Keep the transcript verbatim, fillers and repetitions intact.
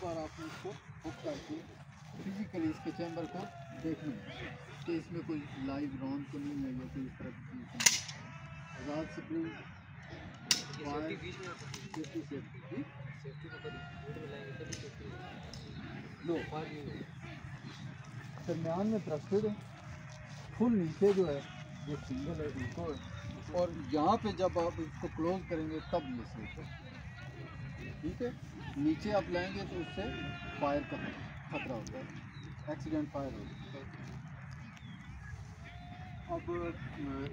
एक बार आपने इसको हुक करके फिजिकली इसके चैम्बर को देखना कि इसमें कोई लाइव रॉन तो नहीं है या कोई इस तरह की चीज़। आजाद सप्लिंग दरम्यान में प्रस्तुत है, फुल नीचे जो है ये सिंगल है इनको, और यहाँ पे जब आप इसको क्लोज करेंगे तब ये सेट है। ठीक है, नीचे आप लाएंगे तो उससे फायर का खतरा होता है, एक्सीडेंट फायर होता है। अब